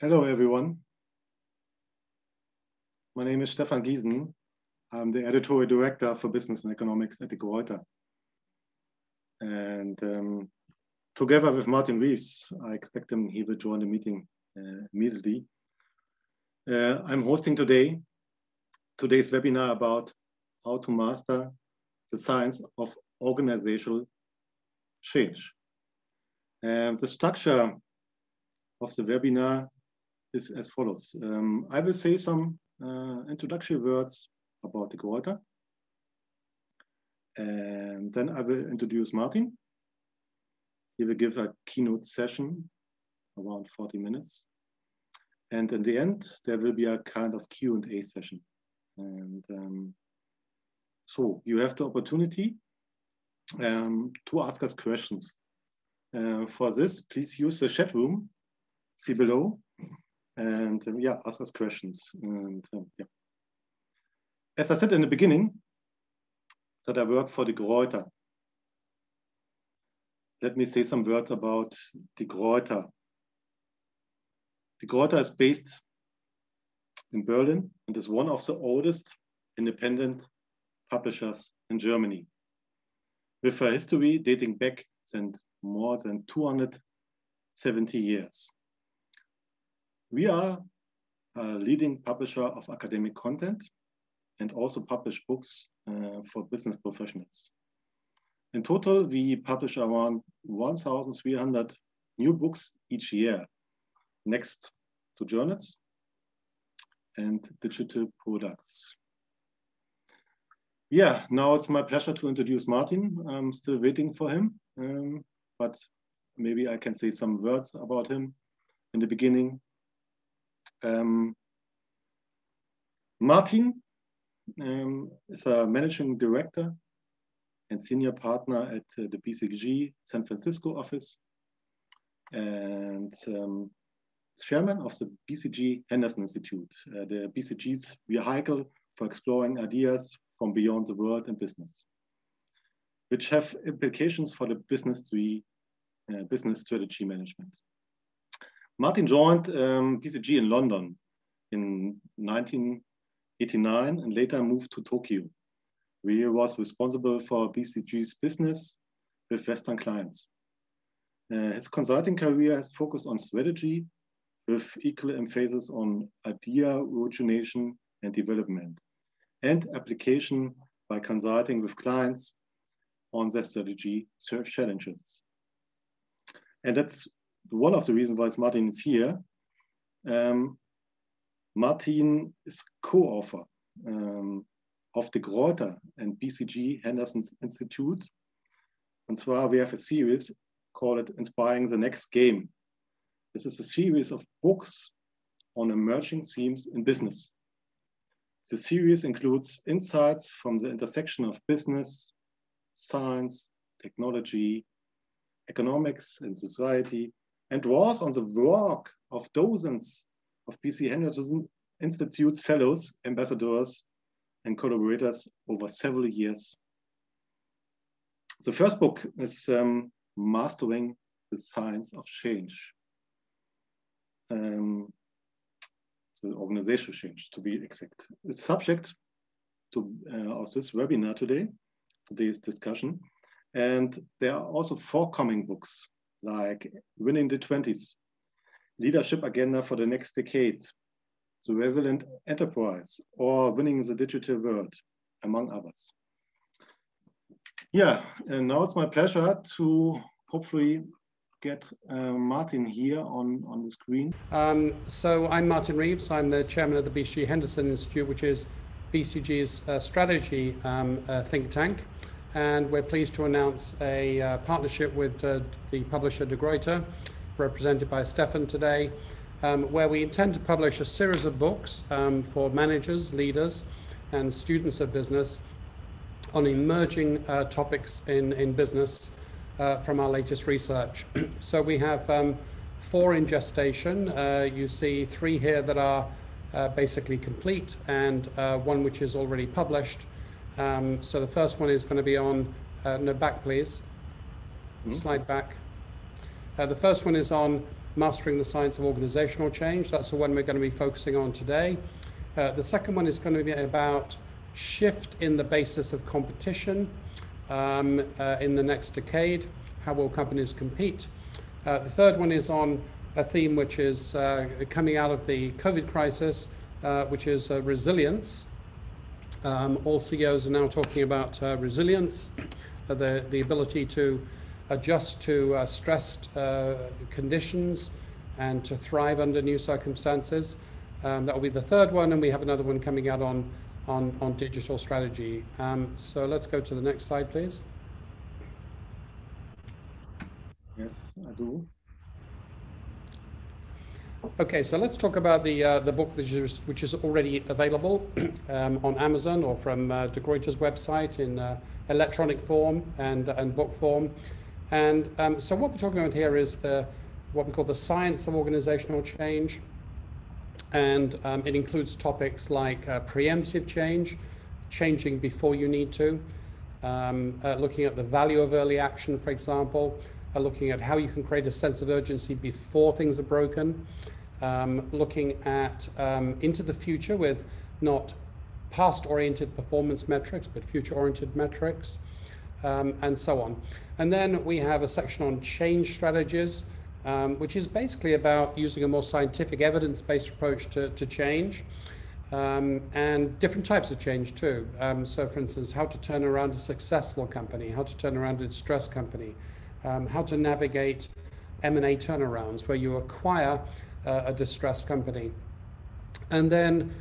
Hello, everyone. My name is Stefan Giesen. I'm the editorial director for business and economics at De Gruyter. And together with Martin Reeves, I expect him, he will join the meeting immediately. I'm hosting today's webinar about how to master the science of organizational change. The structure of the webinar is as follows. I will say some introductory words about De Gruyter, and then I will introduce Martin. He will give a keynote session around 40 minutes, and in the end there will be a kind of Q&A session. And so you have the opportunity to ask us questions. For this, please use the chat room, see below, and ask us questions. And as I said in the beginning, that I work for De Gruyter. Let me say some words about De Gruyter. De Gruyter is based in Berlin and is one of the oldest independent publishers in Germany, with a history dating back more than 270 years. We are a leading publisher of academic content and also publish books for business professionals. In total, we publish around 1,300 new books each year, next to journals and digital products. Yeah, now it's my pleasure to introduce Martin. I'm still waiting for him, but maybe I can say some words about him in the beginning. Martin is a managing director and senior partner at the BCG San Francisco office, and chairman of the BCG Henderson Institute, the BCG's vehicle for exploring ideas from beyond the world and business, which have implications for the business strategy management. Martin joined BCG in London in 1989 and later moved to Tokyo, where he was responsible for BCG's business with Western clients. His consulting career has focused on strategy with equal emphasis on idea origination and development, and application by consulting with clients on their strategy challenges. And that's one of the reasons why Martin is here. Martin is co-author of De Gruyter and BCG Henderson Institute. And so we have a series called Inspiring the Next Game. This is a series of books on emerging themes in business. The series includes insights from the intersection of business, science, technology, economics, and society, and draws on the work of dozens of BCG Henderson Institute's fellows, ambassadors, and collaborators over several years. The first book is Mastering the Science of Change. The organizational change, to be exact. The subject of this webinar today, today's discussion, and there are also forthcoming books like Winning the 20s, Leadership Agenda for the Next Decade, The Resilient Enterprise, or Winning the Digital World, among others. Yeah, and now it's my pleasure to hopefully get Martin here on the screen. So I'm Martin Reeves. I'm the chairman of the BCG Henderson Institute, which is BCG's strategy think tank. And we're pleased to announce a partnership with the publisher De Gruyter, represented by Stefan today, where we intend to publish a series of books for managers, leaders, and students of business on emerging topics in business from our latest research. So we have four in gestation. You see three here that are basically complete, and one which is already published. So the first one is going to be on, no, back please, slide back. The first one is on mastering the science of organizational change. That's the one we're going to be focusing on today. The second one is going to be about shift in the basis of competition in the next decade. How will companies compete? The third one is on a theme which is coming out of the COVID crisis, which is resilience. All CEOs are now talking about resilience, the ability to adjust to stressed conditions and to thrive under new circumstances. That will be the third one, and we have another one coming out on digital strategy. So let's go to the next slide, please. Yes, I do. Okay, so let's talk about the book which is already available on Amazon or from De Gruyter's website in electronic form and book form. And so what we're talking about here is what we call the science of organizational change. And it includes topics like preemptive change, changing before you need to, looking at the value of early action, for example, looking at how you can create a sense of urgency before things are broken, looking at into the future with not past-oriented performance metrics, but future-oriented metrics, and so on. And then we have a section on change strategies, which is basically about using a more scientific, evidence-based approach to change, and different types of change too. So for instance, how to turn around a successful company, how to turn around a distressed company, how to navigate M&A turnarounds where you acquire a distressed company. And then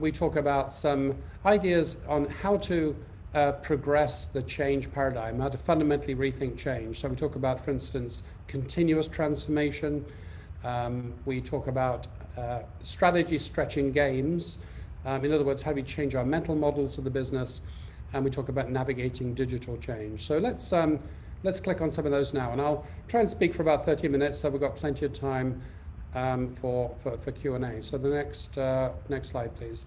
we talk about some ideas on how to progress the change paradigm, how to fundamentally rethink change. So we talk about, for instance, continuous transformation. We talk about strategy stretching games. In other words, how do we change our mental models of the business? And we talk about navigating digital change. So let's click on some of those now. And I'll try and speak for about 30 minutes, so we've got plenty of time for Q&A. So the next slide, please.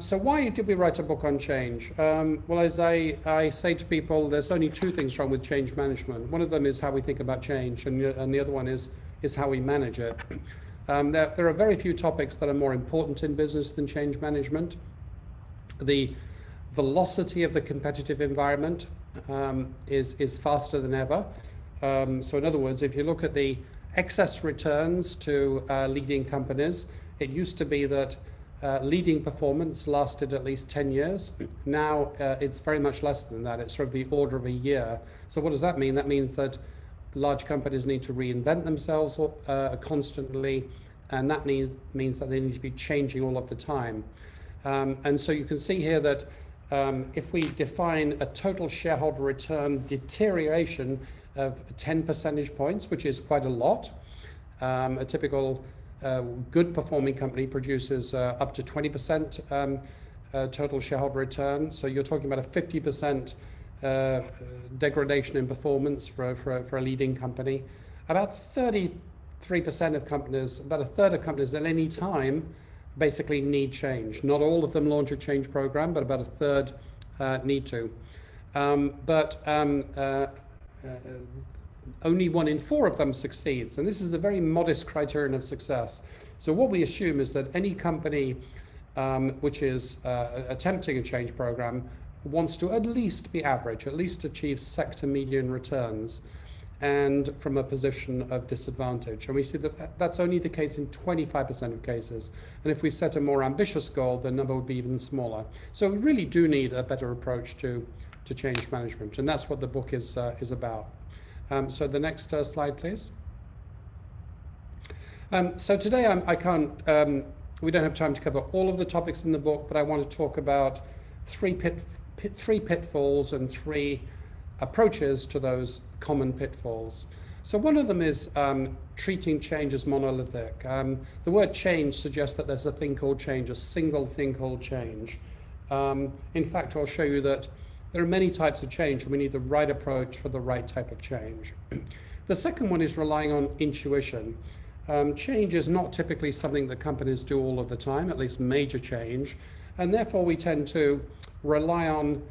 So why did we write a book on change? Well, as I say to people, there's only two things wrong with change management. One of them is how we think about change, and the other one is how we manage it. There are very few topics that are more important in business than change management. The velocity of the competitive environment is faster than ever. So in other words, if you look at the excess returns to leading companies, it used to be that leading performance lasted at least 10 years. Now it's very much less than that. It's sort of the order of a year. So what does that mean? That means that large companies need to reinvent themselves constantly, and that means that they need to be changing all of the time. And so you can see here that if we define a total shareholder return deterioration of 10 percentage points, which is quite a lot, a typical good performing company produces up to 20% total shareholder return. So you're talking about a 50% degradation in performance for a leading company. About 33% of companies, about a third of companies at any time basically need change. Not all of them launch a change program, but about a third need to. Only 1 in 4 of them succeeds, and this is a very modest criterion of success. So what we assume is that any company which is attempting a change program wants to at least be average, at least achieve sector median returns, and from a position of disadvantage. And we see that that's only the case in 25% of cases. And if we set a more ambitious goal, the number would be even smaller. So we really do need a better approach to change management, and that's what the book is about. So the next slide, please. So today we don't have time to cover all of the topics in the book, but I want to talk about three pitfalls and three approaches to those common pitfalls. So one of them is treating change as monolithic. The word change suggests that there's a thing called change, a single thing called change. In fact, I'll show you that there are many types of change, and we need the right approach for the right type of change. The second one is relying on intuition. Change is not typically something that companies do all of the time, at least major change, and therefore we tend to rely on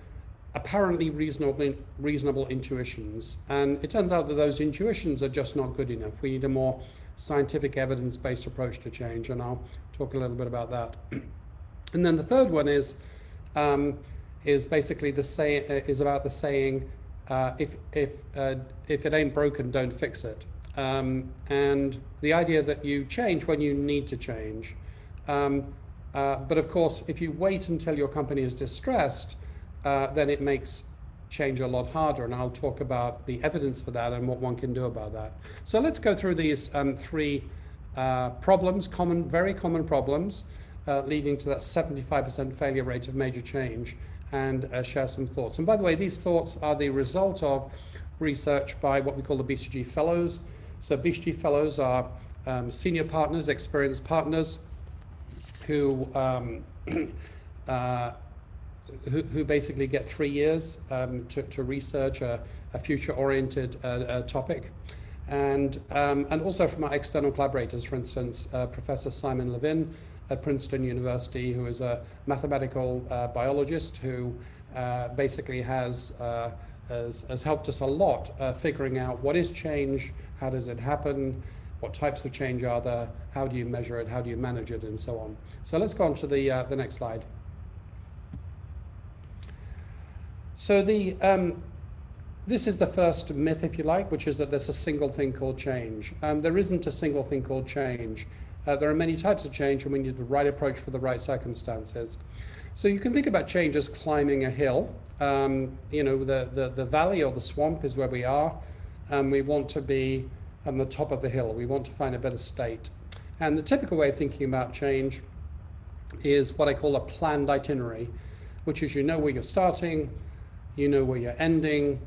apparently reasonable intuitions. And it turns out that those intuitions are just not good enough. We need a more scientific evidence-based approach to change, and I'll talk a little bit about that. And then the third one is basically the say is about the saying, if it ain't broken, don't fix it. And the idea that you change when you need to change. But of course, if you wait until your company is distressed, then it makes change a lot harder. And I'll talk about the evidence for that and what one can do about that. So let's go through these three problems, very common problems, leading to that 75% failure rate of major change, and share some thoughts. And by the way, these thoughts are the result of research by what we call the BCG Fellows. So BCG Fellows are senior partners, experienced partners, who basically get 3 years to research a future-oriented topic. And also from our external collaborators, for instance, Professor Simon Levin at Princeton University, who is a mathematical biologist who basically has helped us a lot figuring out what is change, how does it happen, what types of change are there, how do you measure it, how do you manage it, and so on. So let's go on to the next slide. So this is the first myth, if you like, which is that there's a single thing called change. There isn't a single thing called change. There are many types of change, and we need the right approach for the right circumstances. So you can think about change as climbing a hill. You know, the valley or the swamp is where we are, and we want to be on the top of the hill. We want to find a better state. And the typical way of thinking about change is what I call a planned itinerary, which is you know where you're starting, you know where you're ending,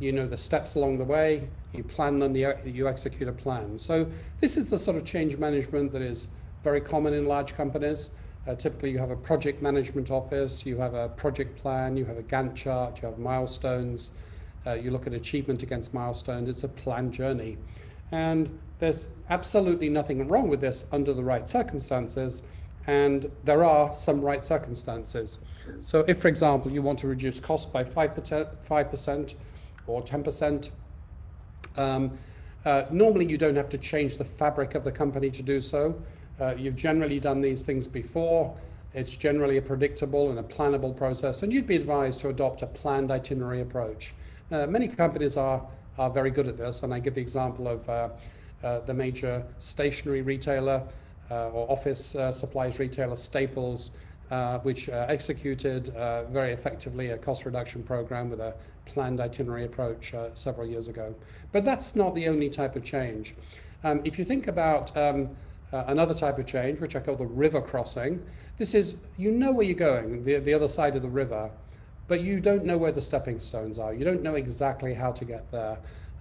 you know the steps along the way, you plan them, you execute a plan. So this is the sort of change management that is very common in large companies. Typically you have a project management office, you have a project plan, you have a Gantt chart, you have milestones, you look at achievement against milestones. It's a planned journey. And there's absolutely nothing wrong with this under the right circumstances. And there are some right circumstances. So if, for example, you want to reduce costs by 5% or 10%, normally you don't have to change the fabric of the company to do so. You've generally done these things before. It's generally a predictable and a plannable process, and you'd be advised to adopt a planned itinerary approach. Many companies are very good at this, and I give the example of the major stationery retailer or office supplies retailer Staples, which executed very effectively a cost reduction program with a planned itinerary approach several years ago. But that's not the only type of change. If you think about another type of change, which I call the river crossing, this is you know where you're going, the other side of the river, but you don't know where the stepping stones are. You don't know exactly how to get there.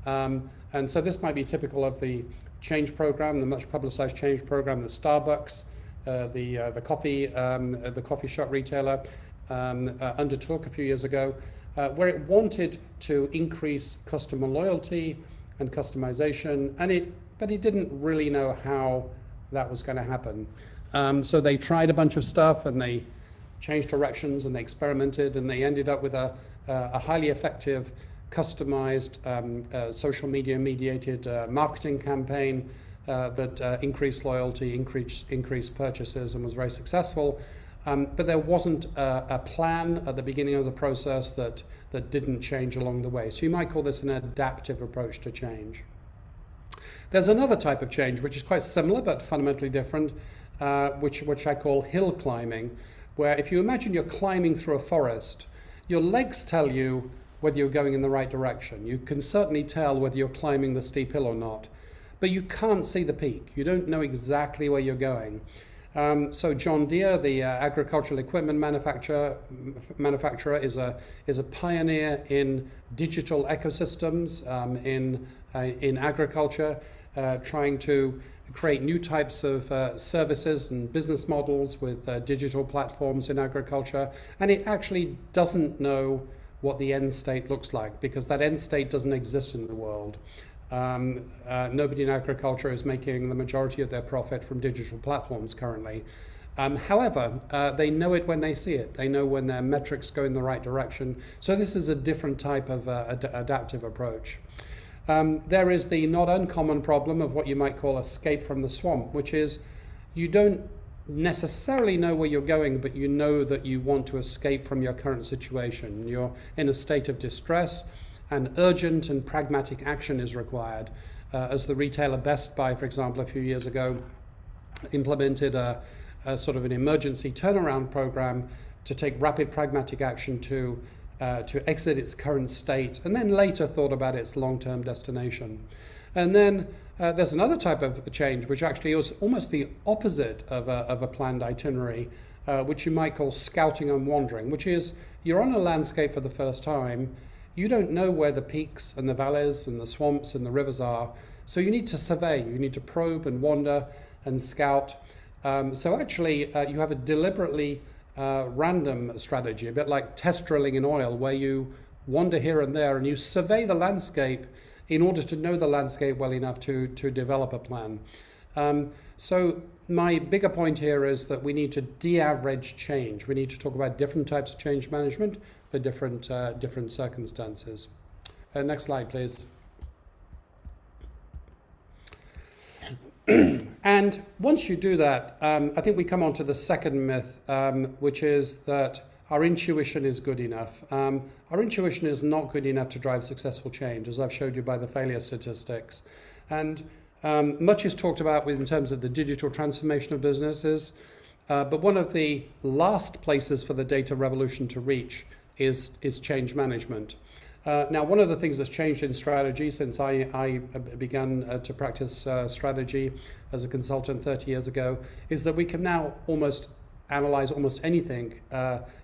And so this might be typical of the change program, the much publicized change program that Starbucks, the coffee shop retailer, undertook a few years ago, where it wanted to increase customer loyalty and customization, but it didn't really know how that was going to happen. So they tried a bunch of stuff, and they changed directions, and they experimented, and they ended up with a highly effective customized social media mediated marketing campaign that increased loyalty, increased purchases, and was very successful. But there wasn't a plan at the beginning of the process that didn't change along the way. So you might call this an adaptive approach to change. There's another type of change which is quite similar but fundamentally different, which I call hill climbing, where if you imagine you're climbing through a forest, your legs tell you whether you're going in the right direction. You can certainly tell whether you're climbing the steep hill or not, but you can't see the peak. You don't know exactly where you're going. So John Deere, the agricultural equipment manufacturer, is a pioneer in digital ecosystems, in agriculture, trying to create new types of services and business models with digital platforms in agriculture, and it actually doesn't know what the end state looks like, because that end state doesn't exist in the world. Nobody in agriculture is making the majority of their profit from digital platforms currently. However, they know it when they see it. They know when their metrics go in the right direction. So this is a different type of adaptive approach. There is the not uncommon problem of what you might call escape from the swamp, which is you don't necessarily know where you're going, but you know that you want to escape from your current situation. You're in a state of distress, and urgent and pragmatic action is required. As the retailer Best Buy, for example, a few years ago, implemented a sort of an emergency turnaround program to take rapid pragmatic action to exit its current state, and then later thought about its long-term destination. And then there's another type of change which actually is almost the opposite of a planned itinerary, which you might call scouting and wandering, which is you're on a landscape for the first time. You don't know where the peaks and the valleys and the swamps and the rivers are, so you need to survey, you need to probe and wander and scout. So actually you have a deliberately random strategy, a bit like test drilling in oil, where you wander here and there and you survey the landscape in order to know the landscape well enough to develop a plan. So my bigger point here is that we need to de-average change. We need to talk about different types of change management for different, different circumstances. Next slide, please. And once you do that, I think we come on to the second myth, which is that our intuition is good enough. Our intuition is not good enough to drive successful change, as I've showed you by the failure statistics. And much is talked about in terms of the digital transformation of businesses, but one of the last places for the data revolution to reach is change management. Now, one of the things that's changed in strategy since I began to practice strategy as a consultant 30 years ago is that we can now almost analyze almost anything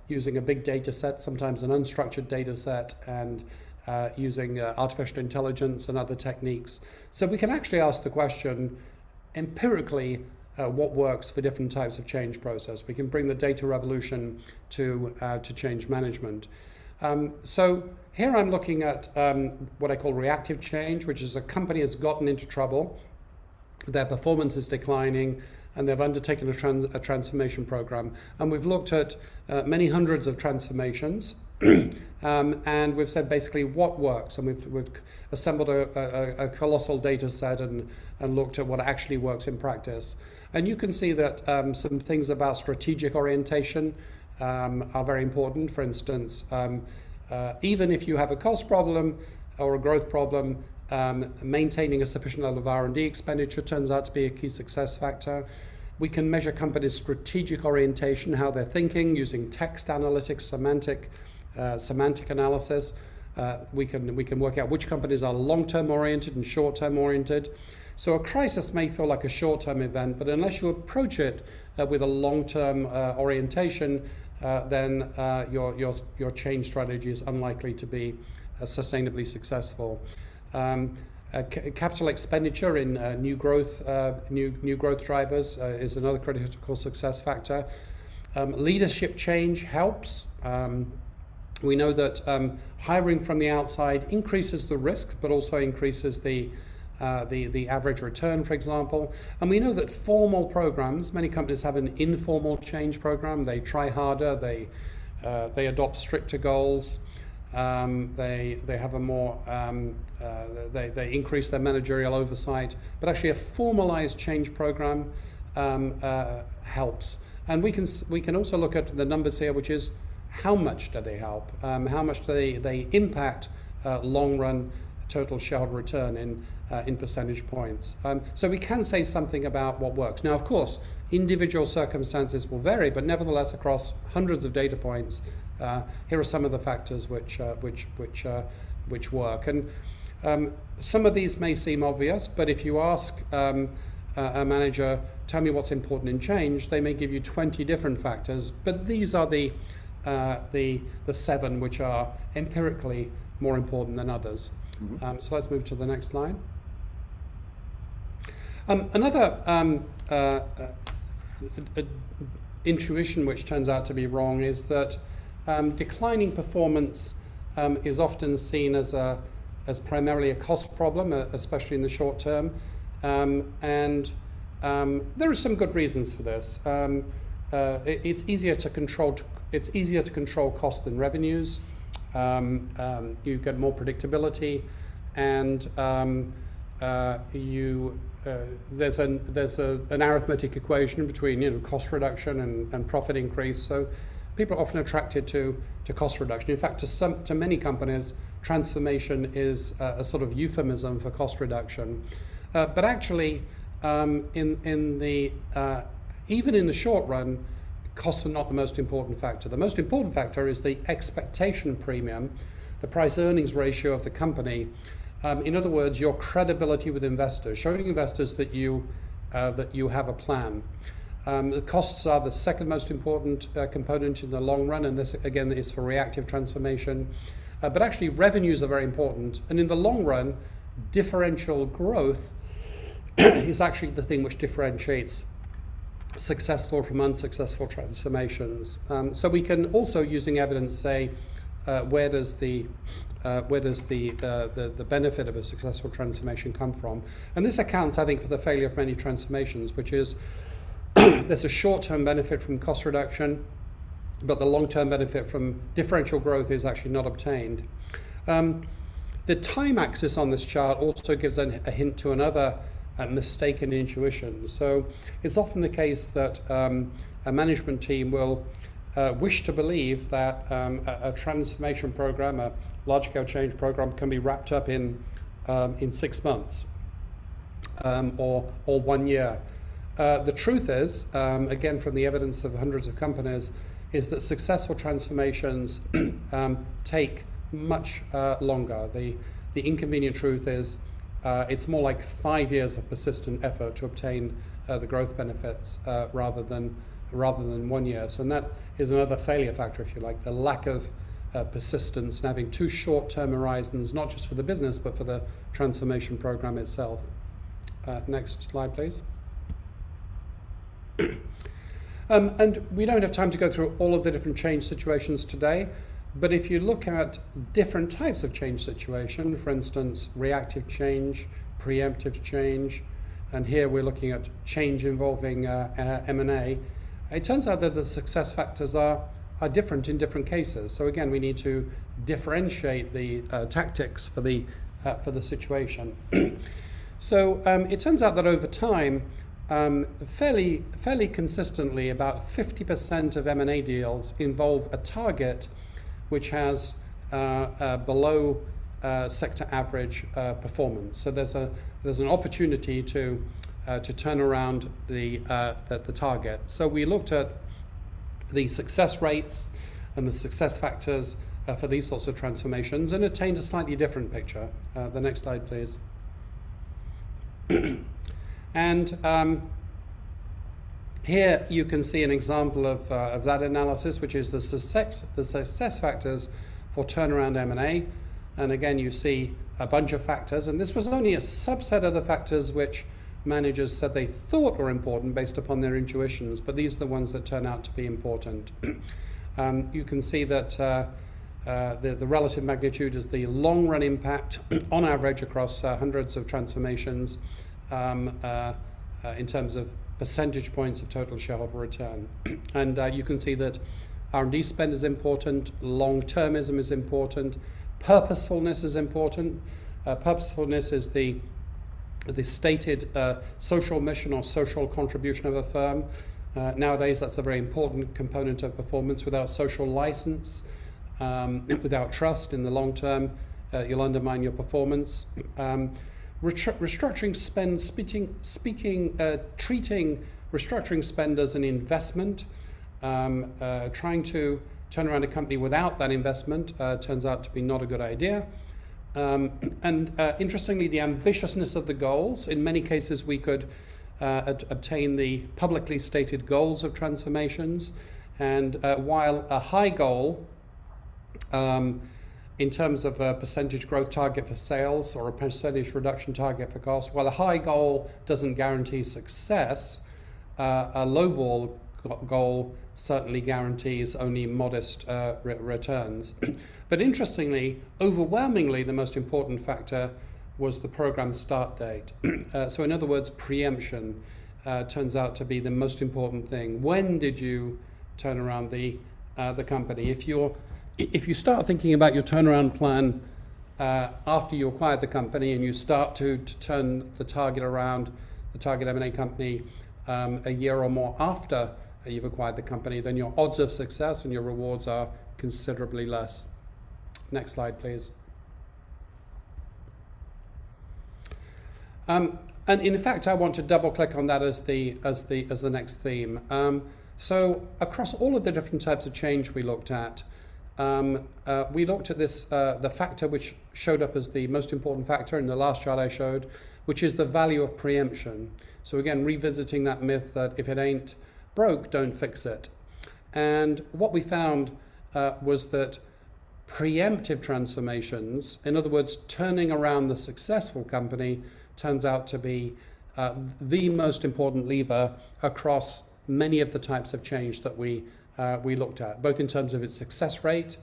using a big data set, sometimes an unstructured data set, and using artificial intelligence and other techniques. So we can actually ask the question empirically, what works for different types of change process. We can bring the data revolution to change management. So here I'm looking at what I call reactive change, which is a company has gotten into trouble, their performance is declining, and they've undertaken a transformation program. And we've looked at many hundreds of transformations, and we've said basically what works. And we've assembled a colossal data set and looked at what actually works in practice. And you can see that some things about strategic orientation are very important. For instance, even if you have a cost problem or a growth problem, maintaining a sufficient level of R&D expenditure turns out to be a key success factor. We can measure companies' strategic orientation, how they're thinking, using text analytics, semantic analysis. We can work out which companies are long-term oriented and short-term oriented. So a crisis may feel like a short-term event, but unless you approach it with a long-term orientation, then your change strategy is unlikely to be sustainably successful. Capital expenditure in new growth drivers is another critical success factor. Leadership change helps. We know that hiring from the outside increases the risk, but also increases the average return, for example. And we know that formal programs, many companies have an informal change program. They try harder. They adopt stricter goals. They have a more they increase their managerial oversight, but actually a formalized change program helps. And we can also look at the numbers here, which is how much do they help, how much do they impact long-run total shareholder return in percentage points. So we can say something about what works. Now, of course, individual circumstances will vary, but nevertheless, across hundreds of data points, here are some of the factors which work. And some of these may seem obvious, but if you ask a manager, tell me what's important in change, they may give you 20 different factors, but these are the seven which are empirically more important than others. Mm-hmm. So let's move to the next slide. Another intuition which turns out to be wrong is that declining performance is often seen as primarily a cost problem, especially in the short term, and there are some good reasons for this. It's easier to control costs than revenues. You get more predictability, and there's an arithmetic equation between cost reduction and profit increase. So people are often attracted to cost reduction. In fact, to many companies, transformation is a sort of euphemism for cost reduction. But actually, even in the short run, costs are not the most important factor. The most important factor is the expectation premium, the price-earnings ratio of the company. In other words, your credibility with investors, showing investors that you have a plan. The costs are the second most important component in the long run, and this again is for reactive transformation. But actually, revenues are very important, and in the long run, differential growth is actually the thing which differentiates successful from unsuccessful transformations. So we can also, using evidence, say where does the benefit of a successful transformation come from? And this accounts, I think, for the failure of many transformations, which is there's a short-term benefit from cost reduction, but the long-term benefit from differential growth is actually not obtained. The time axis on this chart also gives a hint to another mistaken intuition. So it's often the case that a management team will wish to believe that a transformation program, a large-scale change program, can be wrapped up in 6 months or 1 year. The truth is, again from the evidence of hundreds of companies, is that successful transformations take much longer. The inconvenient truth is it's more like 5 years of persistent effort to obtain the growth benefits rather than 1 year. So and that is another failure factor, if you like, the lack of persistence and having too short-term horizons, not just for the business, but for the transformation program itself. Next slide, please. And we don't have time to go through all of the different change situations today, but if you look at different types of change situation, for instance, reactive change, preemptive change, and here we're looking at change involving M&A, it turns out that the success factors are different in different cases. So again, we need to differentiate the tactics for the situation. So it turns out that over time, fairly consistently, about 50% of M&A deals involve a target which has below sector average performance. So there's an opportunity to turn around the target. So we looked at the success rates and the success factors for these sorts of transformations and attained a slightly different picture. The next slide, please. And here you can see an example of that analysis, which is the success factors for turnaround M&A. And again, you see a bunch of factors. And this was only a subset of the factors which managers said they thought were important based upon their intuitions. But these are the ones that turn out to be important. You can see that the relative magnitude is the long-run impact on average across hundreds of transformations. In terms of percentage points of total shareholder return. And you can see that R&D spend is important, long-termism is important, purposefulness is important. Purposefulness is the stated social mission or social contribution of a firm. Nowadays, that's a very important component of performance. Without social license, without trust in the long term, you'll undermine your performance. Restructuring spend, treating restructuring spend as an investment, trying to turn around a company without that investment turns out to be not a good idea. And interestingly, the ambitiousness of the goals. In many cases, we could obtain the publicly stated goals of transformations. And while a high goal, in terms of a percentage growth target for sales or a percentage reduction target for cost, while a high goal doesn't guarantee success, a low ball goal certainly guarantees only modest returns. But interestingly, overwhelmingly, the most important factor was the program start date. So in other words, preemption. turns out to be the most important thing. When did you turn around the company? If you start thinking about your turnaround plan after you acquired the company and you start to turn the target around, the target M&A company, a year or more after you've acquired the company, then your odds of success and your rewards are considerably less. Next slide, please. And in fact, I want to double click on that as the next theme. So across all of the different types of change we looked at this, the factor which showed up as the most important factor in the last chart I showed, which is the value of preemption. So again, revisiting that myth that if it ain't broke, don't fix it. And what we found was that preemptive transformations, in other words, turning around the successful company, turns out to be the most important lever across many of the types of change that we looked at, both in terms of its success rate,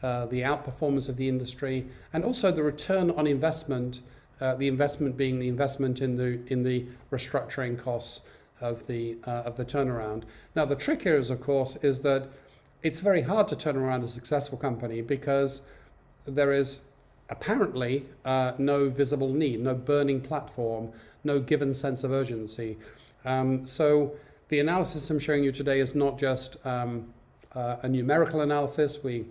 the outperformance of the industry, and also the return on investment, the investment being the investment in the restructuring costs of the turnaround. Now, the trick here is, of course, is that it's very hard to turn around a successful company because there is apparently no visible need, no burning platform, no given sense of urgency. So the analysis I'm showing you today is not just a numerical analysis. We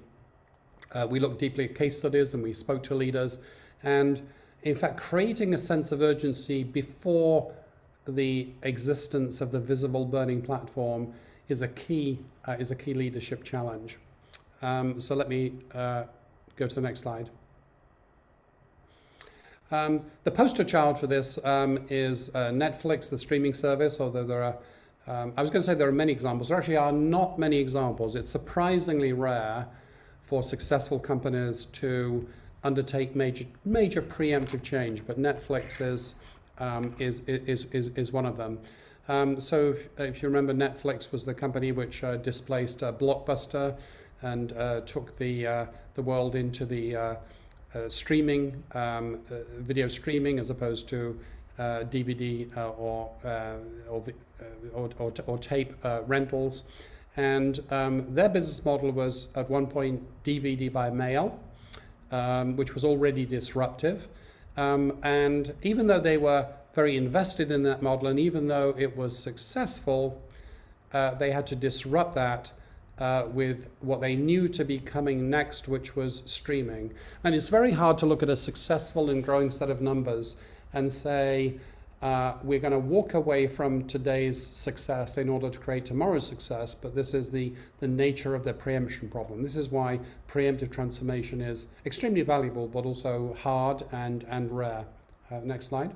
looked deeply at case studies and we spoke to leaders, and in fact creating a sense of urgency before the existence of the visible burning platform is a key leadership challenge. So let me go to the next slide. The poster child for this is Netflix, the streaming service, although there are, I was going to say there are many examples. There actually are not many examples. It's surprisingly rare for successful companies to undertake major preemptive change, but Netflix is one of them. So if you remember, Netflix was the company which displaced Blockbuster and took the world into the streaming, video streaming, as opposed to DVD or tape rentals. And their business model was at one point DVD by mail, which was already disruptive. And even though they were very invested in that model, and even though it was successful, they had to disrupt that with what they knew to be coming next, which was streaming. And it's very hard to look at a successful and growing set of numbers and say, we're going to walk away from today's success in order to create tomorrow's success, but this is the nature of the preemption problem. This is why preemptive transformation is extremely valuable, but also hard and rare. Next slide.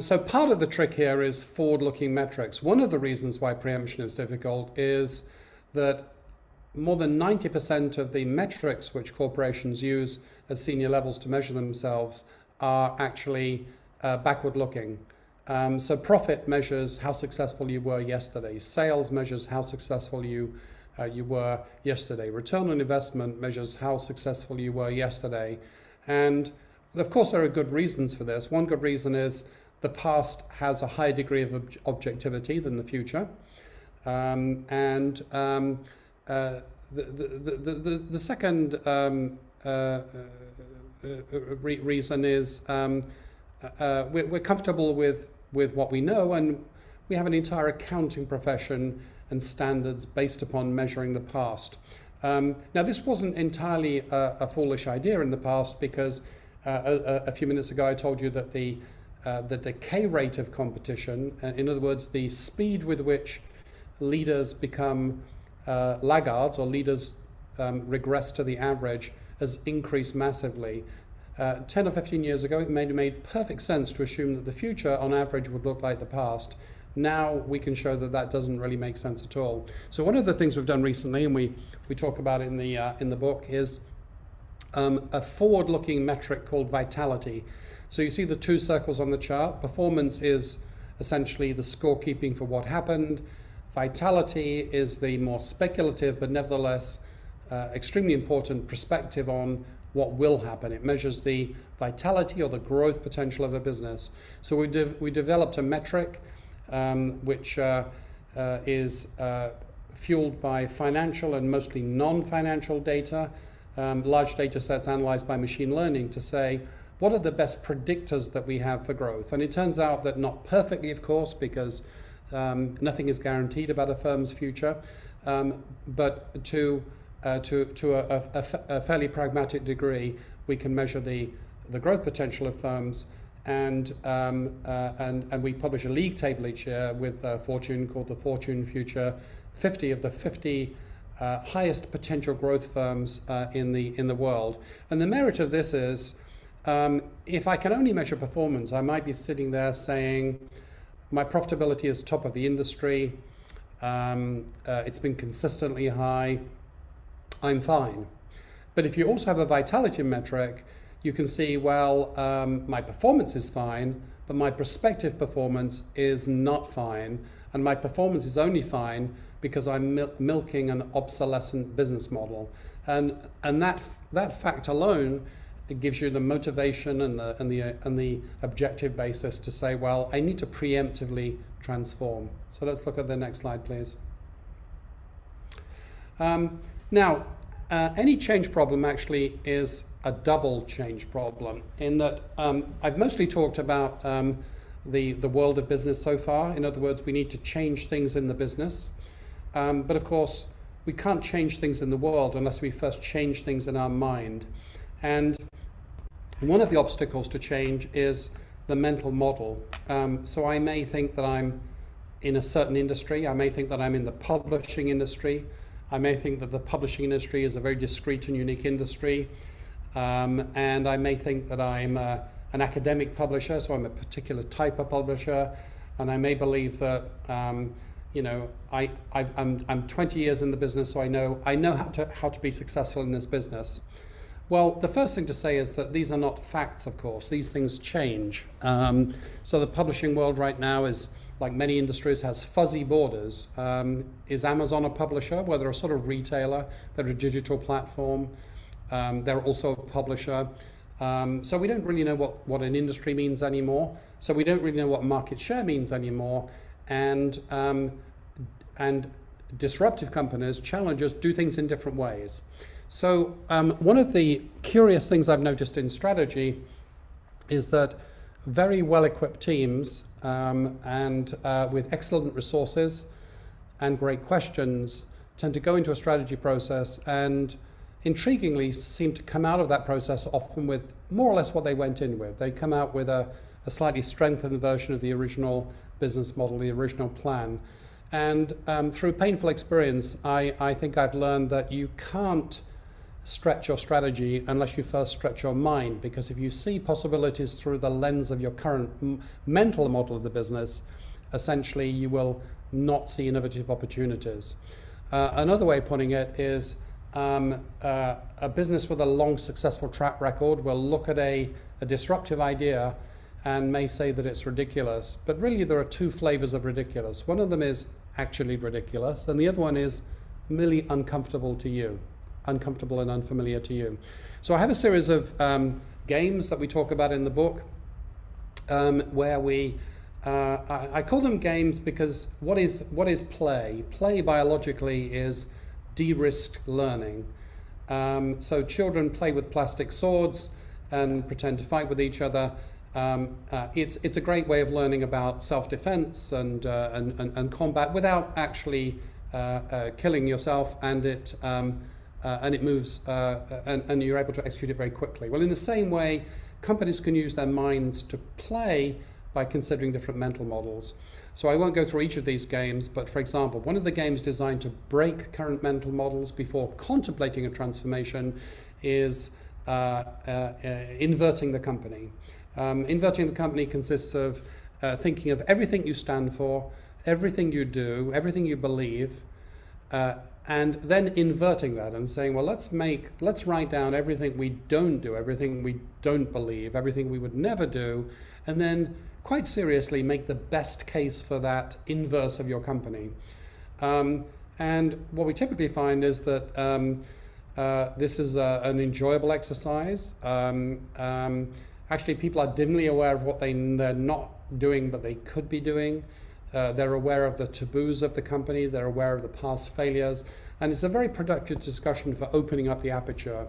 So part of the trick here is forward-looking metrics. One of the reasons why preemption is difficult is that more than 90% of the metrics which corporations use at senior levels to measure themselves are actually backward-looking. So profit measures how successful you were yesterday. Sales measures how successful you were yesterday. Return on investment measures how successful you were yesterday. And of course, there are good reasons for this. One good reason is the past has a higher degree of objectivity than the future. The second reason is we're comfortable with what we know, and we have an entire accounting profession and standards based upon measuring the past. Now, this wasn't entirely a foolish idea in the past, because a few minutes ago I told you that the decay rate of competition, in other words, the speed with which leaders become laggards, or leaders regress to the average, has increased massively. 10 or 15 years ago, it made perfect sense to assume that the future, on average, would look like the past. Now we can show that that doesn't really make sense at all. So one of the things we've done recently, and we talk about it in the book, is a forward-looking metric called vitality. So you see the two circles on the chart. Performance is essentially the scorekeeping for what happened. Vitality is the more speculative, but nevertheless extremely important perspective on what will happen. It measures the vitality or the growth potential of a business. So we developed a metric which is fueled by financial and mostly non-financial data, large data sets analyzed by machine learning to say, what are the best predictors that we have for growth? And it turns out that not perfectly, of course, because nothing is guaranteed about a firm's future, but to a fairly pragmatic degree, we can measure the growth potential of firms, and we publish a league table each year with Fortune called the Fortune Future 50 of the 50 highest potential growth firms in the world. And the merit of this is, if I can only measure performance, I might be sitting there saying, my profitability is top of the industry, it's been consistently high, I'm fine. But if you also have a vitality metric, you can see, well, my performance is fine, but my prospective performance is not fine. And my performance is only fine because I'm milking an obsolescent business model. And that fact alone, it gives you the motivation and the objective basis to say, well, I need to preemptively transform. So let's look at the next slide, please. Now, any change problem actually is a double change problem, in that I've mostly talked about the world of business so far. In other words, we need to change things in the business, but of course, we can't change things in the world unless we first change things in our mind. And one of the obstacles to change is the mental model. So I may think that I'm in a certain industry. I may think that I'm in the publishing industry. I may think that the publishing industry is a very discrete and unique industry. And I may think that I'm an academic publisher, so I'm a particular type of publisher. And I may believe that you know, I'm 20 years in the business, so I know how to be successful in this business. Well, the first thing to say is that these are not facts, of course. These things change. So the publishing world right now is, like many industries, has fuzzy borders. Is Amazon a publisher? Well, they're a sort of retailer. They're a digital platform. They're also a publisher. So we don't really know what an industry means anymore. So we don't really know what market share means anymore. And disruptive companies, challengers, do things in different ways. So one of the curious things I've noticed in strategy is that very well-equipped teams and with excellent resources and great questions tend to go into a strategy process and intriguingly seem to come out of that process often with more or less what they went in with. They come out with a slightly strengthened version of the original business model, the original plan. And through painful experience, I think I've learned that you can't stretch your strategy unless you first stretch your mind, because if you see possibilities through the lens of your current mental model of the business, essentially you will not see innovative opportunities. Another way of putting it is a business with a long successful track record will look at a disruptive idea and may say that it's ridiculous, but really there are two flavors of ridiculous. One of them is actually ridiculous, and the other one is merely uncomfortable to you. Uncomfortable and unfamiliar to you. So I have a series of games that we talk about in the book where we, I call them games because what is play? Play biologically is de-risked learning. So children play with plastic swords and pretend to fight with each other. It's a great way of learning about self-defense and combat without actually killing yourself, and it moves, and you're able to execute it very quickly. Well, in the same way, companies can use their minds to play by considering different mental models. So I won't go through each of these games, but for example, one of the games designed to break current mental models before contemplating a transformation is inverting the company. Inverting the company consists of thinking of everything you stand for, everything you do, everything you believe, and then inverting that and saying, well, let's write down everything we don't do, everything we don't believe, everything we would never do, and then quite seriously make the best case for that inverse of your company. And what we typically find is that This is an enjoyable exercise. Actually, people are dimly aware of what they're not doing, but they could be doing. They're aware of the taboos of the company. They're aware of the past failures. And it's a very productive discussion for opening up the aperture.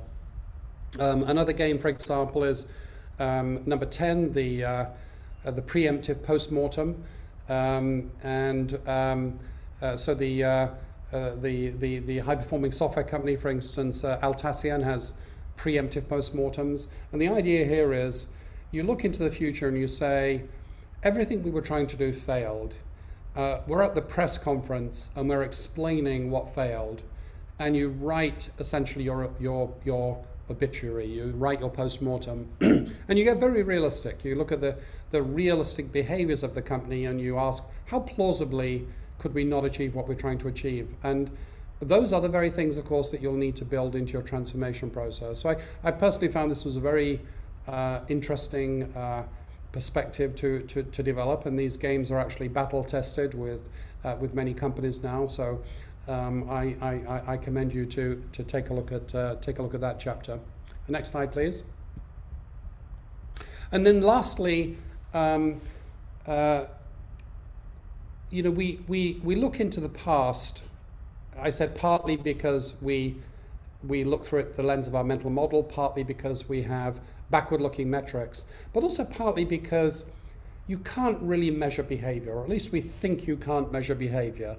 Another game, for example, is number 10, the preemptive postmortem. So the high-performing software company, for instance, Atlassian, has preemptive postmortems. And the idea here is you look into the future and you say, everything we were trying to do failed. We're at the press conference and we're explaining what failed. And you write essentially your obituary, you write your postmortem, and you get very realistic. You look at the realistic behaviors of the company and you ask, how plausibly could we not achieve what we're trying to achieve? And those are the very things, of course, that you'll need to build into your transformation process. So I personally found this was a very interesting perspective to develop, and these games are actually battle tested with many companies now. So I commend you to take a look at that chapter. The next slide, please. And then lastly, you know, we look into the past. I said partly because we look through it the lens of our mental model, partly because we have backward-looking metrics, but also partly because you can't really measure behavior, or at least we think you can't measure behavior.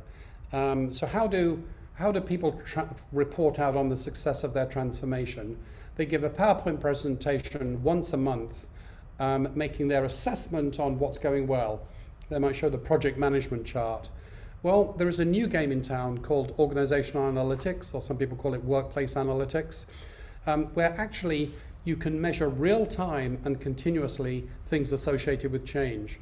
So how do people report out on the success of their transformation? They give a PowerPoint presentation once a month, making their assessment on what's going well. They might show the project management chart. Well, there is a new game in town called organizational analytics, or some people call it workplace analytics, where actually you can measure real time and continuously things associated with change.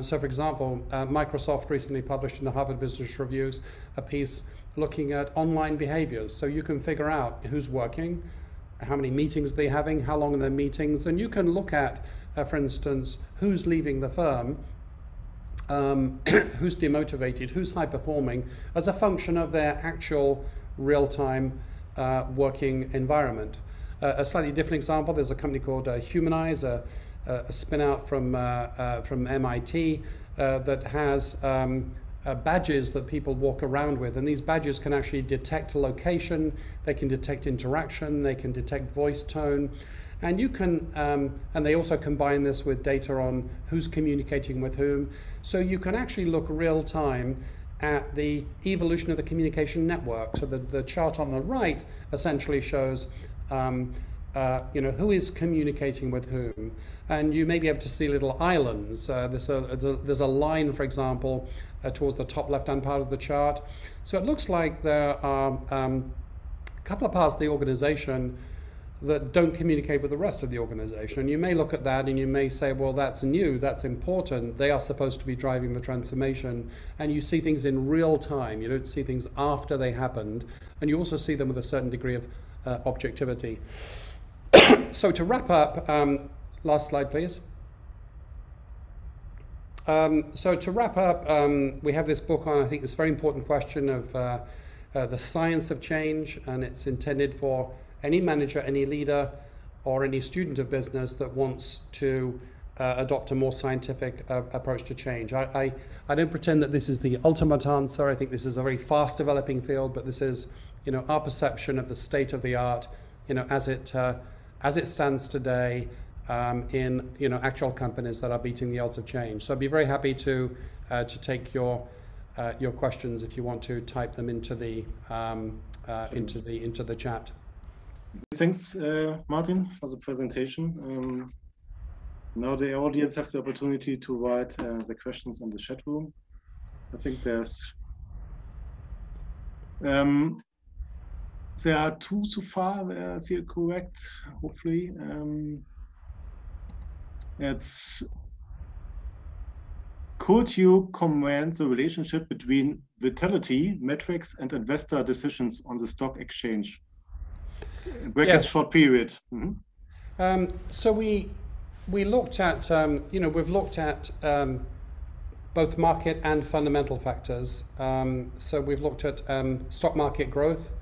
So for example, Microsoft recently published in the Harvard Business Review a piece looking at online behaviors. So you can figure out who's working, how many meetings they're having, how long are their meetings, and you can look at, for instance, who's leaving the firm, who's demotivated, who's high-performing, as a function of their actual real-time working environment. A slightly different example, there's a company called Humanize, a spin-out from MIT, that has badges that people walk around with, and these badges can actually detect location, they can detect interaction, they can detect voice tone. And you can, and they also combine this with data on who's communicating with whom. So you can actually look real time at the evolution of the communication network. So the chart on the right essentially shows, you know, who is communicating with whom. And you may be able to see little islands. There's a line, for example, towards the top left-hand part of the chart. So it looks like there are a couple of parts of the organization that don't communicate with the rest of the organization. You may look at that and you may say, well, that's new, that's important, they are supposed to be driving the transformation. And you see things in real time, you don't see things after they happened, and you also see them with a certain degree of objectivity. So to wrap up, last slide please. So to wrap up, we have this book on, I think, this very important question of the science of change, and it's intended for any manager, any leader, or any student of business that wants to adopt a more scientific approach to change. I don't pretend that this is the ultimate answer. I think this is a very fast developing field, but this is, you know, our perception of the state of the art, you know, as it stands today, in, you know, actual companies that are beating the odds of change. So I'd be very happy to take your questions if you want to type them into the chat. Thanks, Martin, for the presentation. Now the audience has the opportunity to write the questions in the chat room. I think there are two so far. Is it correct? Hopefully, could you comment the relationship between vitality metrics and investor decisions on the stock exchange? Yes. Short period. Mm-hmm. So we looked at, you know, we've looked at both market and fundamental factors. So we've looked at stock market growth,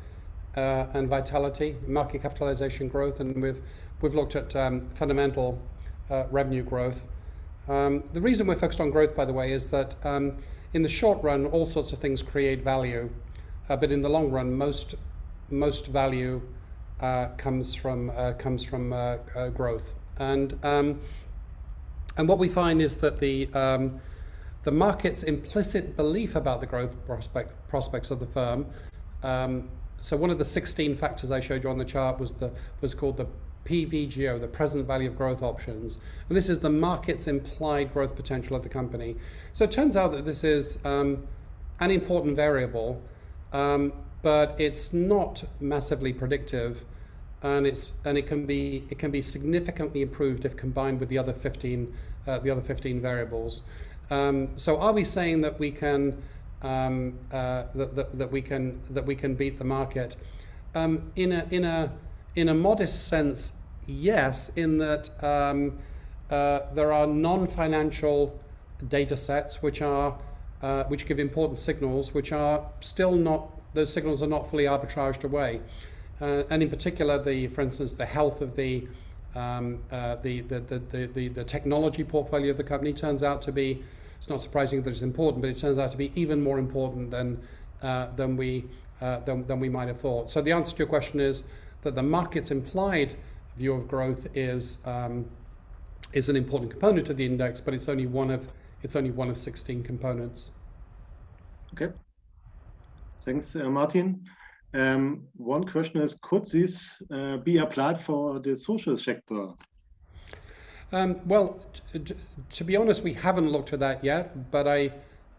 and vitality, market capitalization growth, and we've looked at fundamental revenue growth. The reason we're focused on growth, by the way, is that in the short run, all sorts of things create value, but in the long run, most value comes from growth. And what we find is that the market's implicit belief about the growth prospects of the firm. So one of the 16 factors I showed you on the chart was called the PVGO, the present value of growth options, and this is the market's implied growth potential of the company. So it turns out that this is an important variable, but it's not massively predictive, and it can be significantly improved if combined with the other 15 variables. So are we saying that we can that we can beat the market? In a modest sense, yes, in that there are non-financial data sets which give important signals, which are still not, those signals are not fully arbitraged away, and in particular, for instance, the health of the technology portfolio of the company turns out to be, it's not surprising that it's important, but it turns out to be even more important than we might have thought. So the answer to your question is that the market's implied view of growth is an important component of the index, but it's only one of 16 components. Okay, thanks, Martin. One question is, could this be applied for the social sector? Well, to be honest, we haven't looked at that yet, but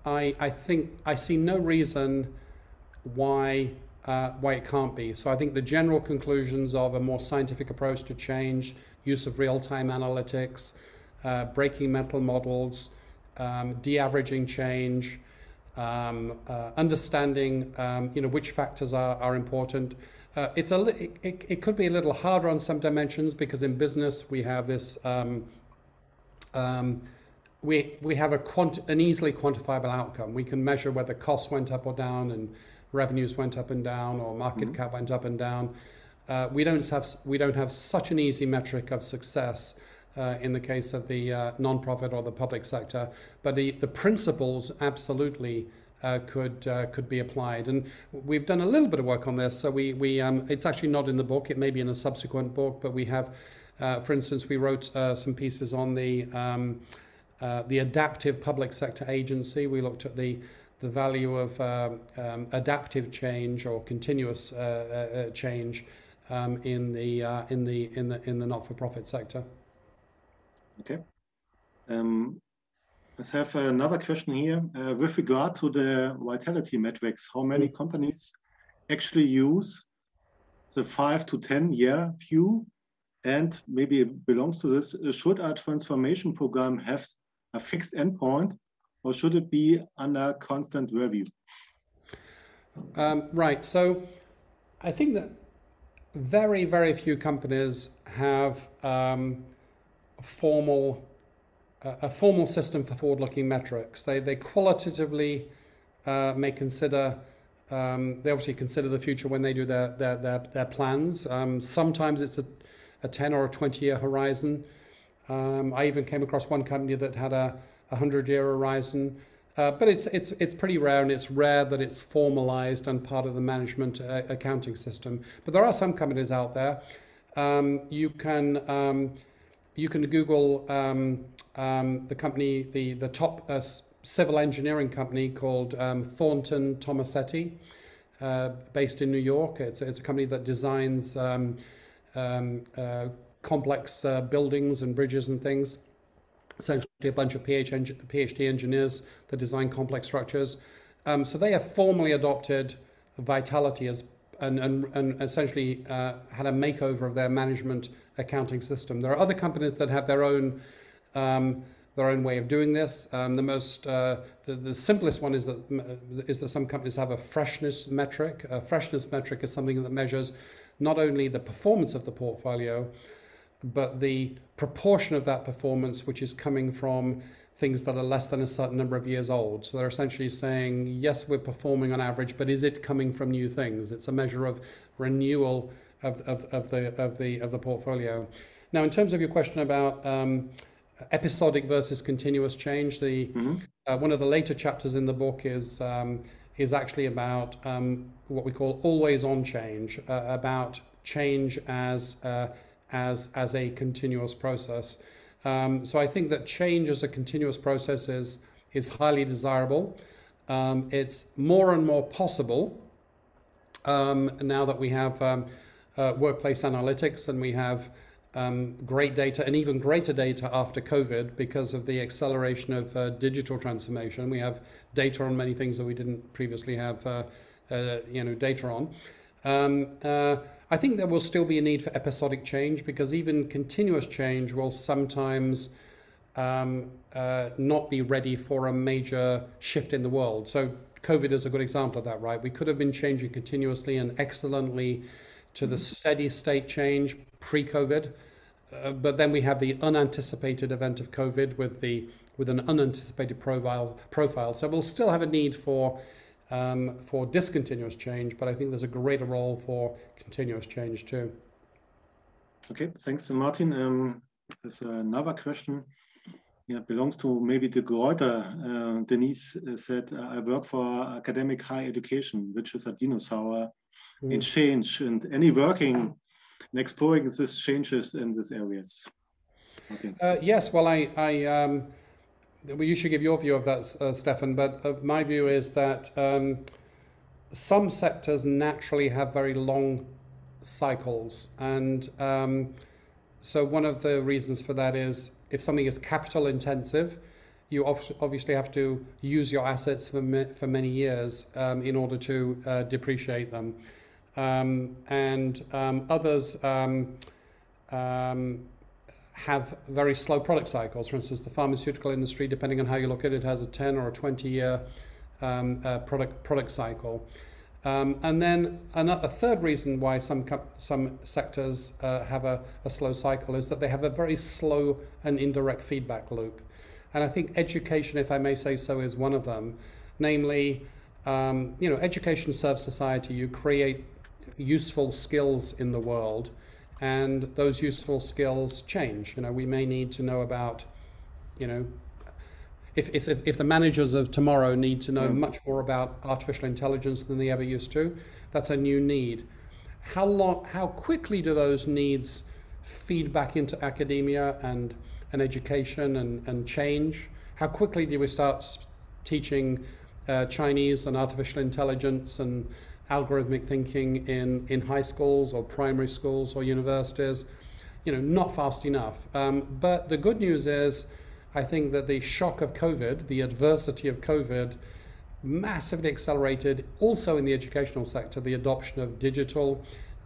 I think I see no reason why it can't be. So I think the general conclusions of a more scientific approach to change, use of real-time analytics, breaking mental models, de-averaging change, understanding which factors are important. It could be a little harder on some dimensions because in business we have this we have an easily quantifiable outcome. We can measure whether costs went up or down and revenues went up and down, or market mm-hmm. cap went up and down. We don't have such an easy metric of success in the case of the non-profit or the public sector, but the principles absolutely could be applied. And we've done a little bit of work on this. So it's actually not in the book. It may be in a subsequent book, but we have, for instance, we wrote some pieces on the adaptive public sector agency. We looked at the value of adaptive change or continuous change in the not-for-profit sector. Okay. Let's have another question here with regard to the vitality metrics. How many companies actually use the 5 to 10 year view? And maybe it belongs to this. Should our transformation program have a fixed endpoint, or should it be under constant review? Right, so I think that very, very few companies have a formal system for forward-looking metrics. They qualitatively may consider, they obviously consider the future when they do their plans. Sometimes it's a 10 or a 20-year horizon. I even came across one company that had a 100-year horizon, but it's pretty rare, and it's rare that it's formalized and part of the management accounting system. But there are some companies out there. You can Google the company, the top civil engineering company called Thornton Tomasetti, based in New York. It's a company that designs complex buildings and bridges and things. Essentially a bunch of PhD engineers that design complex structures. So they have formally adopted vitality as and essentially had a makeover of their management accounting system. There are other companies that have their own way of doing this. The simplest one is that some companies have a freshness metric. A freshness metric is something that measures not only the performance of the portfolio, but the proportion of that performance which is coming from things that are less than a certain number of years old. So they're essentially saying, yes, we're performing on average, but is it coming from new things? It's a measure of renewal of the portfolio. Now, in terms of your question about episodic versus continuous change, the one of the later chapters in the book is actually about what we call always on change, about change as a continuous process. So I think that change as a continuous process is highly desirable. It's more and more possible now that we have workplace analytics, and we have great data, and even greater data after COVID because of the acceleration of digital transformation. We have data on many things that we didn't previously have data on. I think there will still be a need for episodic change, because even continuous change will sometimes not be ready for a major shift in the world. So COVID is a good example of that, right? We could have been changing continuously and excellently to the steady state change pre-COVID, but then we have the unanticipated event of COVID with an unanticipated profile. So we'll still have a need for discontinuous change, but I think there's a greater role for continuous change too. Okay, thanks, Martin. There's another question. Yeah, it belongs to maybe De Gruyter. Denise said, I work for academic higher education, which is a dinosaur in change, and any working and exploring these changes in these areas. Okay. Yes, well, well, you should give your view of that, Stefan, but my view is that some sectors naturally have very long cycles. And so one of the reasons for that is if something is capital intensive, you obviously have to use your assets for many years in order to depreciate them. Others have very slow product cycles. For instance, the pharmaceutical industry, depending on how you look at it, has a 10 or a 20-year product cycle. And then a third reason why some sectors have a slow cycle is that they have a very slow and indirect feedback loop. And I think education, if I may say so, is one of them. Namely, education serves society. You create useful skills in the world, and those useful skills change. We may need to know about, if the managers of tomorrow need to know much more about artificial intelligence than they ever used to, that's a new need. How quickly do those needs feed back into academia and education and change? How quickly do we start teaching Chinese and artificial intelligence and algorithmic thinking in high schools or primary schools or universities? Not fast enough. But the good news is, I think that the shock of COVID, the adversity of COVID, massively accelerated also in the educational sector, the adoption of digital,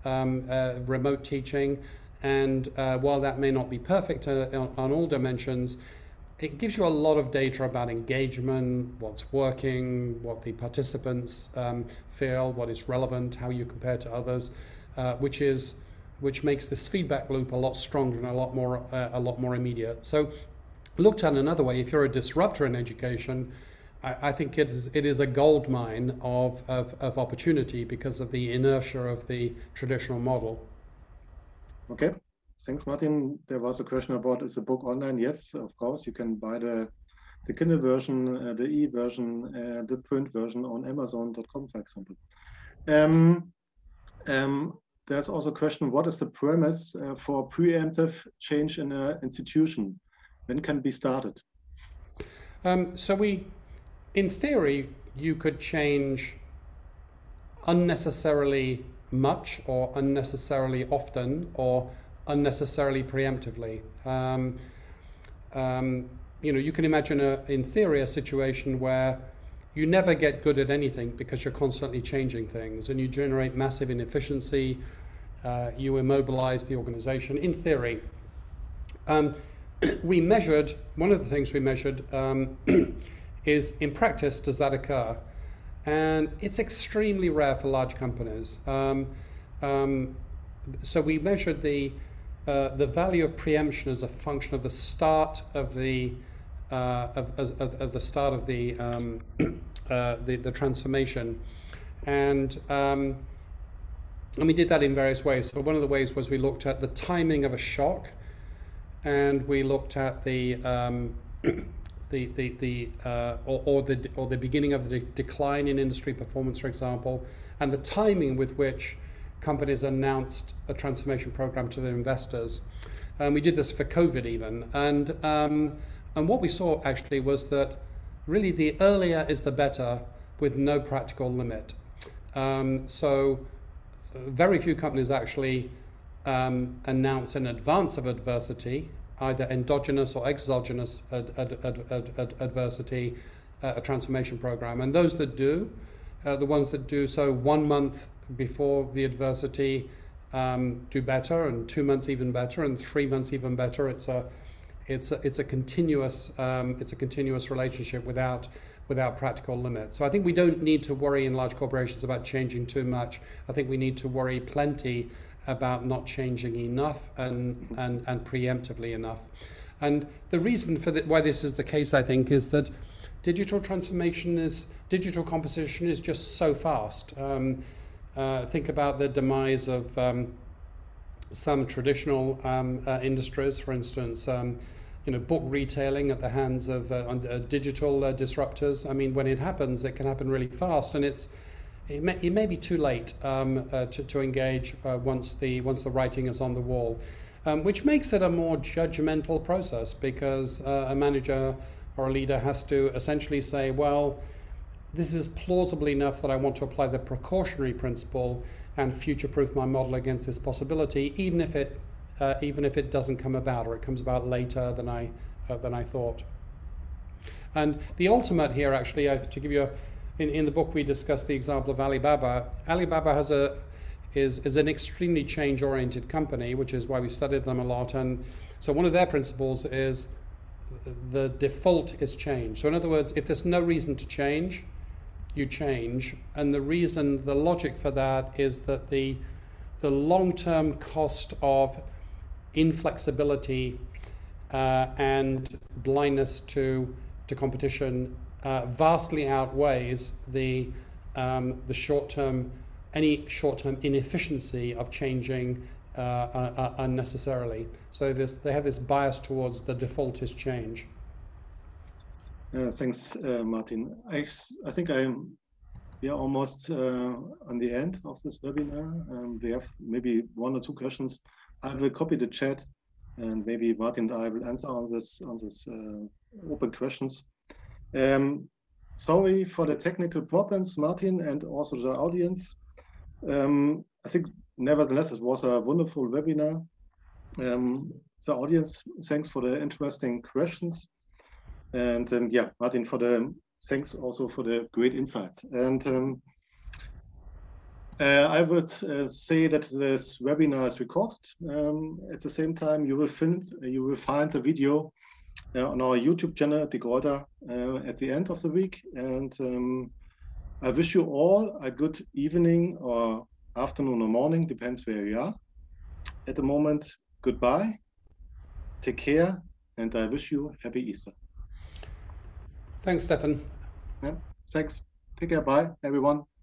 remote teaching. And while that may not be perfect on all dimensions, it gives you a lot of data about engagement, what's working, what the participants feel, what is relevant, how you compare to others, which makes this feedback loop a lot stronger and a lot more immediate. So, looked at another way, if you're a disruptor in education, I think it is a gold mine of opportunity because of the inertia of the traditional model. Okay. Thanks, Martin. There was a question about, is the book online? Yes, of course. You can buy the Kindle version, the e-version, the print version on Amazon.com, for example. There's also a question, what is the premise for preemptive change in an institution? When can it be started? In theory, you could change unnecessarily much or unnecessarily often or unnecessarily preemptively. You can imagine, in theory, a situation where you never get good at anything because you're constantly changing things and you generate massive inefficiency, you immobilize the organization, in theory. One of the things we measured is, in practice, does that occur? And it's extremely rare for large companies. So we measured the value of preemption as a function of the start of the of the start of the transformation, and we did that in various ways. So one of the ways was we looked at the timing of a shock, and we looked at the beginning of the decline in industry performance, for example, and the timing with which companies announced a transformation program to their investors. And we did this for COVID even, and what we saw actually was that really the earlier is the better, with no practical limit. So very few companies actually announce in advance of adversity, either endogenous or exogenous adversity, a transformation program. And those that do, the ones that do so 1 month before the adversity, do better, and 2 months even better, and 3 months even better. It's a continuous relationship without practical limits. So I think we don't need to worry in large corporations about changing too much. I think we need to worry plenty about not changing enough and preemptively enough. And the reason for why this is the case, I think, is that digital composition is just so fast. Think about the demise of some traditional industries, for instance, book retailing at the hands of digital disruptors. I mean, when it happens, it can happen really fast, and it may be too late to engage once the writing is on the wall, which makes it a more judgmental process, because a manager or a leader has to essentially say, well, this is plausible enough that I want to apply the precautionary principle and future-proof my model against this possibility, even if it doesn't come about, or it comes about later than I thought. And the ultimate here, actually, to give you in the book we discuss the example of Alibaba. Alibaba is an extremely change-oriented company, which is why we studied them a lot. And so one of their principles is the default is change. So in other words, if there's no reason to change, you change. And the logic for that is that the long-term cost of inflexibility and blindness to competition vastly outweighs any short-term inefficiency of changing unnecessarily. So they have this bias towards the default is change. Thanks, Martin. I think we are almost on the end of this webinar. We have maybe one or two questions. I will copy the chat, and maybe Martin and I will answer on this open questions. Sorry for the technical problems, Martin, and also the audience. I think nevertheless it was a wonderful webinar. The audience, thanks for the interesting questions, and Martin, thanks also for the great insights. And I would say that this webinar is recorded. At the same time, you will find the video on our YouTube channel, De Gruyter, at the end of the week. And I wish you all a good evening or afternoon or morning, depends where you are at the moment. Goodbye, take care, and I wish you happy Easter. Thanks, Stefan. Yeah, thanks. Take care. Bye, everyone.